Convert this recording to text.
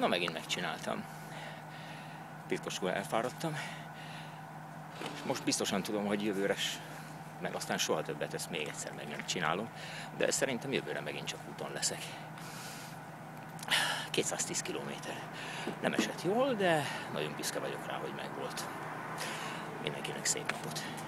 Na, megint megcsináltam. Pitkosból elfáradtam. És most biztosan tudom, hogy jövőre, meg aztán soha többet ezt még egyszer meg nem csinálom, de szerintem jövőre megint csak úton leszek. 210 kilométer. Nem esett jól, de nagyon büszke vagyok rá, hogy megvolt. Mindenkinek szép napot!